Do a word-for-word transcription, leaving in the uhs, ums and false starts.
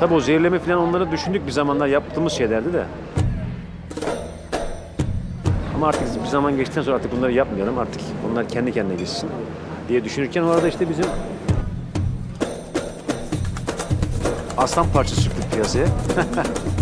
Tabii o zehirleme falan onları düşündük bir zamanlar, yaptığımız şeylerdi de. Ama artık bir zaman geçtikten sonra artık bunları yapmayalım, artık onlar kendi kendine geçsin diye düşünürken o arada işte bizim Aslan Parçası çıktı piyasaya.